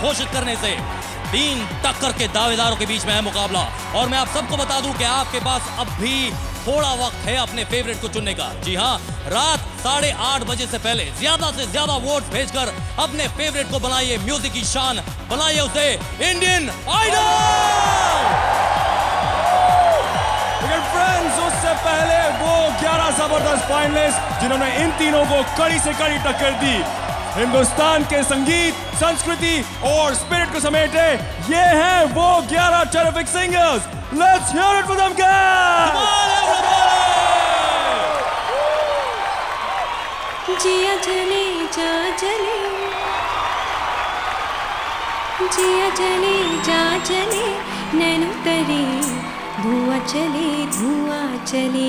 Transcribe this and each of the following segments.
को घोषित करने से तीन टक्कर के दावेदारों के बीच में है मुकाबला। और मैं आप सबको बता दूं कि आपके पास अब भी थोड़ा वक्त है अपने फेवरेट को चुनने का। जी हां, रात 8:30 बजे से पहले ज्यादा से ज्यादा वोट भेजकर अपने फेवरेट को बनाइए म्यूजिक की शान, बनाइए उसे इंडियन आइडल। फ्रेंड्स, उससे पहले वो 11 जबरदस्त फाइनलिस्ट जिन्होंने इन तीनों को कड़ी से कड़ी टक्कर दी, हिंदुस्तान के संगीत, संस्कृति और स्पिरिट को समेटे, ये हैं वो 11 terrific singers. Let's hear it for them guys. जिया जले जा जले, जिया जले जा जले, नैन उतरे धुआ चले धुआ चले।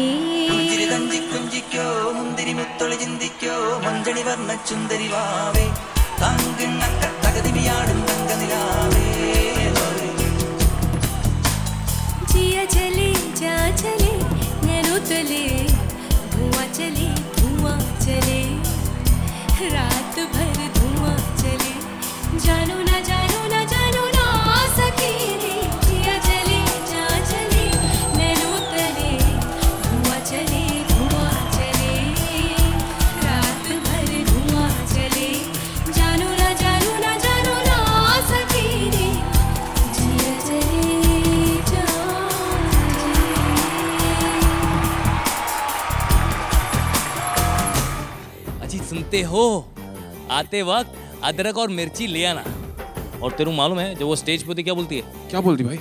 मुंजिरी दंजी कुंजिक्यो मुंदिरी मुत्तोली जिंदिक्यो मंजरी वर्ण चुंदरी वावे तांगन नक्का तगड़ी बियाडन तंगनिलावे। जिया चले जा चले नैनो तले धुआ चले धुआ चले, रात भर धुआ चले, जानो ना जानो ना जानो ना सकी। सुनते हो, आते वक्त अदरक और मिर्ची ले आना। और तेरे को मालूम है जब वो स्टेज पे थी क्या बोलती है? क्या बोलती भाई?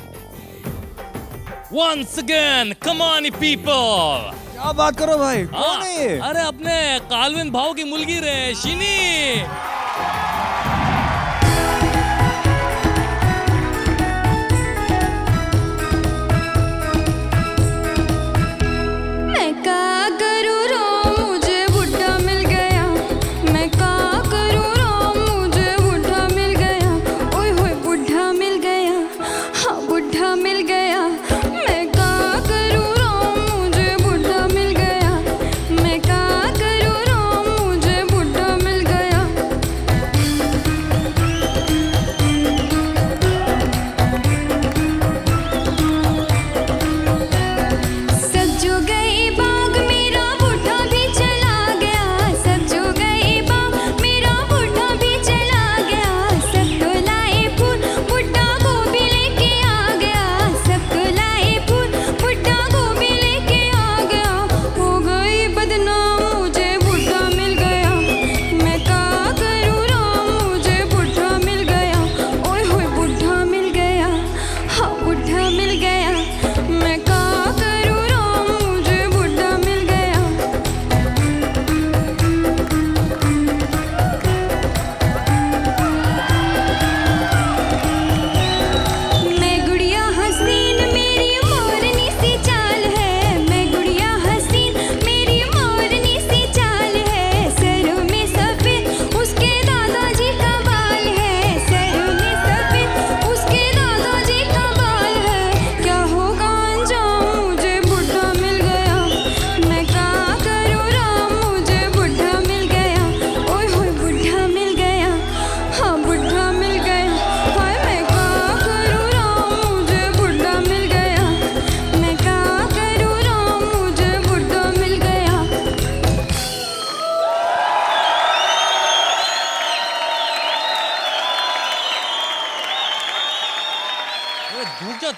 Once again, come on people! क्या बात करो भाई? कौन है ये? अरे अपने कालविन भाव की मुलगी रे, शिनी।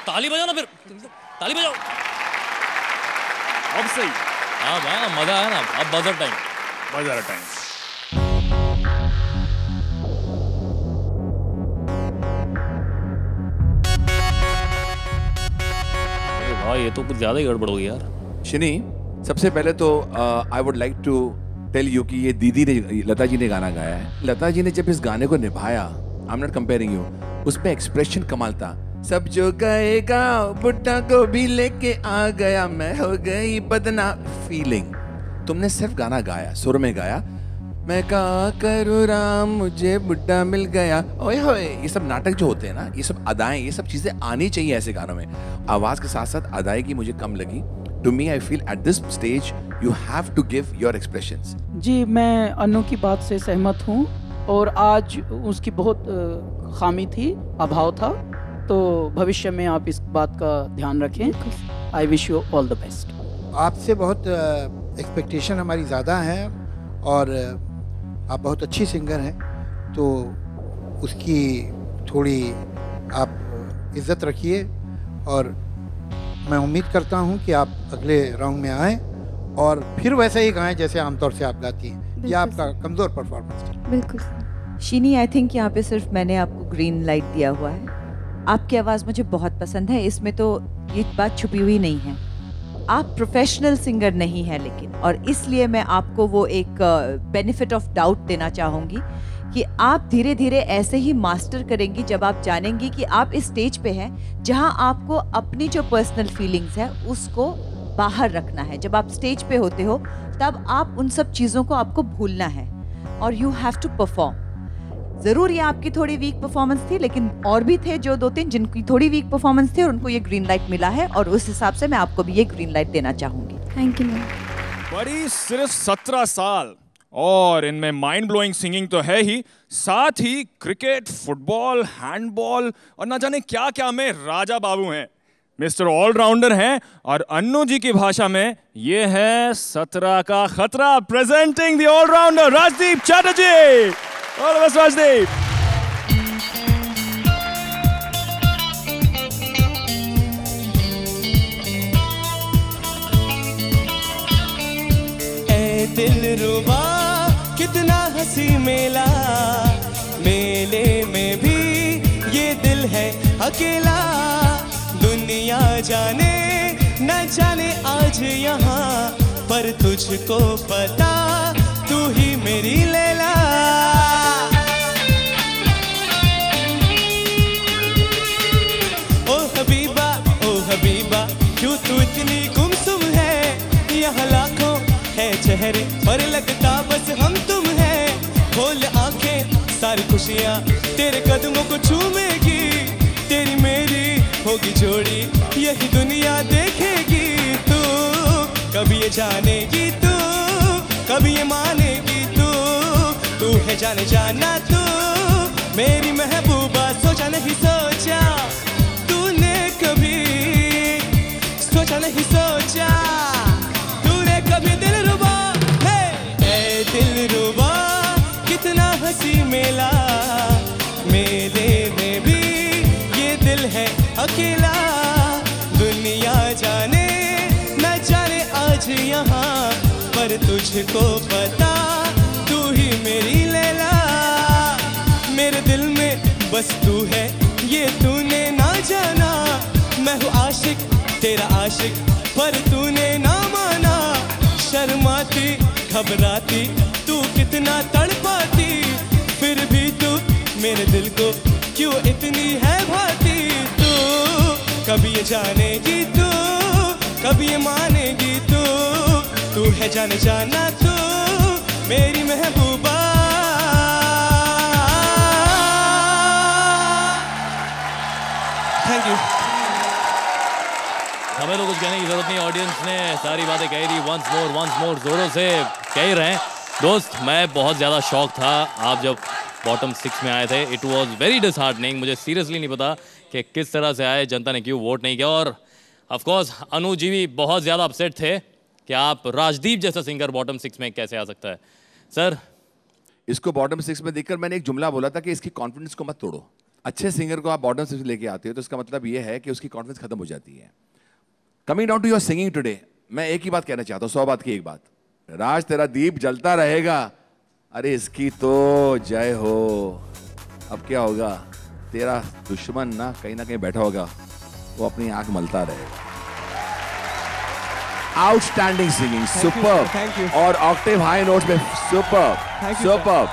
ताली बजाओ ना, फिर ताली बजाओ। अब सही। हाँ भाई ना, मजा है ना। अब बजर टाइम, बजर टाइम। भाई ये तो कुछ ज्यादा ही गड़बड़ हो गई यार। शिनी, सबसे पहले तो I would like to tell you कि ये दीदी ने, लता जी ने गाना गाया है। लता जी ने जब इस गाने को निभाया, I am not comparing you, उसमें एक्सप्रेशन कमाल था। सब जो गए गाँव बुढ़ा को भी लेके आ गया, मैं हो गई बदनाम फीलिंग। तुमने सिर्फ गाना गाया, सुर में गाया, मैं क्या करूँ राम मुझे बुढ़ा मिल गया, ओए होए। ये सब नाटक जो होते हैं ना, ये सब अदाएं, ये सब चीज़ें आनी चाहिए ऐसे गानों में। आवाज़ के साथ साथ अदाएं की मुझे कम लगी। To me I feel at this stage you have to give your expressions. जी, मैं अनु की बात से सहमत हूँ और आज उसकी बहुत खामी थी, अभाव था, तो भविष्य में आप इस बात का ध्यान रखें। I wish you all the best. आपसे बहुत एक्सपेक्टेशन हमारी ज़्यादा है और आप बहुत अच्छी सिंगर हैं, तो उसकी थोड़ी आप इज्जत रखिए और मैं उम्मीद करता हूं कि आप अगले राउंड में आएँ और फिर वैसे ही गाएं जैसे आमतौर से आप गाती हैं। यह आपका कमज़ोर परफॉर्मेंस है। बिल्कुल शीनी, आई थिंक यहाँ पे सिर्फ मैंने आपको ग्रीन लाइट दिया हुआ है। आपकी आवाज़ मुझे बहुत पसंद है, इसमें तो ये बात छुपी हुई नहीं है। आप प्रोफेशनल सिंगर नहीं हैं लेकिन, और इसलिए मैं आपको वो एक बेनिफिट ऑफ डाउट देना चाहूँगी कि आप धीरे धीरे ऐसे ही मास्टर करेंगी जब आप जानेंगी कि आप इस स्टेज पे हैं जहाँ आपको अपनी जो पर्सनल फीलिंग्स है उसको बाहर रखना है। जब आप स्टेज पे होते हो तब आप उन सब चीज़ों को आपको भूलना है और यू हैव टू परफॉर्म। ज़रूर ये आपकी थोड़ी वीक परफॉर्मेंस थी, लेकिन और भी थे जो 2-3 जिनकी थोड़ी वीक परफॉर्मेंस थी और उनको ये ग्रीन लाइट मिला है, और उस हिसाब से मैं आपको भी ये ग्रीन लाइट देना चाहूँगी। Thank you ma'am. बड़ी सिर्फ 17 साल और इनमें माइंड ब्लोइंग सिंगिंग तो है ही, साथ ही क्रिकेट, फुटबॉल, हैंडबॉल और ना जाने क्या क्या में राजा बाबू हैं। मिस्टर ऑलराउंडर हैं और अन्नू जी की भाषा में ये है 17 का खतरा। Presenting the allrounder Rajdeep Chatterjee. All of us, Rajdeep. Hey, Dilruba, कितना हंसी मेला, मेले में भी ये दिल है अकेला। दुनिया जाने न जाने आज यहाँ, पर तुझको पता तू ही मेरी लैला। ओ हबीबा क्यों तू इतनी गुमसुम है, यहाँ लाखों है चेहरे पर लगता बस हम तुम है। खोल आंखें, सारी खुशियाँ तेरे कदमों को छूमेगी, तेरी मेरी होगी जोड़ी यही दुनिया देखेगी। तू कभी ये जानेगी, तू कभी ये मानेगी, तू तू है जाने जाना, तू मेरी महबूबा। सोचा नहीं सोचा तूने, कभी सोचा नहीं सोचा तूने कभी। दिलरुबा है, ऐ दिलरुबा कितना हंसी मेला, मेले में भी ये दिल है अकेला। दुनिया जाने न जाने आज यहाँ, पर तुझको पता तू ही मेरी लैला। मेरे दिल में बस तू है ये तूने ना जाना, मैं हूँ आशिक तेरा आशिक पर तूने ना माना। शर्माती घबराती तू कितना तड़पाती, फिर भी तू मेरे दिल को क्यों इतनी है भाती। तू कभी ये जानेगी, तू कभी ये मानेगी, तू तू है जाने जाना, तू मेरी महबूबा। Thank you. हमें तो कुछ कहने की जरूरत नहीं, ऑडियंस ने सारी बातें कही दी। वंस मोर जोरों से कह रहे हैं। दोस्त, मैं बहुत ज़्यादा शौक था आप जब बॉटम 6 में आए थे। It was very disheartening. मुझे सीरियसली नहीं पता कि किस तरह से आए, जनता ने क्यों वोट नहीं किया। और ऑफकोर्स अनु जी भी बहुत ज़्यादा अपसेट थे कि आप राजदीप जैसा सिंगर बॉटम 6 में कैसे आ सकता है। सर, इसको बॉटम 6 में देखकर मैंने एक जुमला बोला था कि इसकी कॉन्फिडेंस को मत तोड़ो। अच्छे सिंगर को आप बॉटम 6 लेके आते हो तो इसका मतलब ये है कि उसकी कॉन्फिडेंस खत्म हो जाती है। Coming down to your singing today, मैं एक ही बात कहना चाहता हूँ, 100 बात की एक बात। राज, तेरा दीप जलता रहेगा। अरे इसकी तो जय हो। अब क्या होगा, तेरा दुश्मन ना कहीं बैठा होगा, वो अपनी आँख मलता रहेगा। आउटस्टैंडिंग सिंगिंग, सुपर, और ऑक्टेव हाई नोट में सुपर सुपर।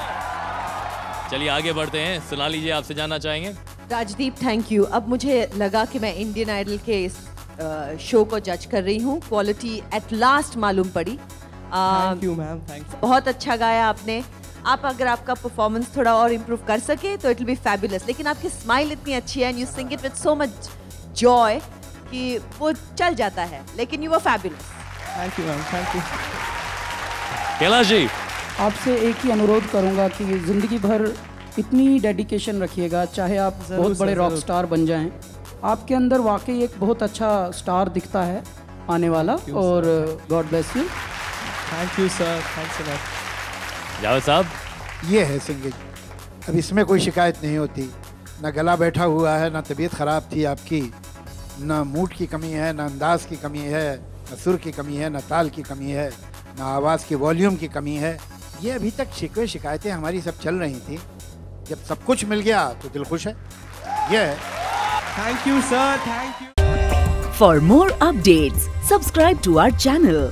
चलिए आगे बढ़ते हैं। सोनाली जी, आपसे जानना चाहेंगे। Rajdeep, thank you. अब मुझे लगा कि मैं इंडियन आइडल के इस शो को जज कर रही हूँ। क्वालिटी एट लास्ट मालूम पड़ी। Thank you ma'am, thank you. बहुत अच्छा गाया आपने। आप अगर आपका परफॉर्मेंस थोड़ा और इम्प्रूव कर सके तो इट विल बी फैबुलस, लेकिन आपकी स्माइल इतनी अच्छी है and you sing it with so much joy कि वो चल जाता है, लेकिन you were fabulous. Thank you ma'am, thank you. Kailash ji, आपसे एक ही अनुरोध करूंगा कि ज़िंदगी भर इतनी डेडिकेशन रखिएगा, चाहे आप बहुत बड़े रॉक स्टार बन जाएं, आपके अंदर वाकई एक बहुत अच्छा स्टार दिखता है आने वाला, और God bless you. Thank you sir, thanks a lot. Javed साहब, ये है सिंगिंग, अब इसमें कोई शिकायत नहीं होती, ना गला बैठा हुआ है, ना तबीयत ख़राब थी आपकी, ना मूड की कमी है, ना अंदाज की कमी है, ना सुर की कमी है, ना ताल की कमी है, ना आवाज़ की वॉल्यूम की कमी है। ये अभी तक शिकवे शिकायतें हमारी सब चल रही थी, जब सब कुछ मिल गया तो दिल खुश है। ये thank you sir, thank For more updates, subscribe to our channel,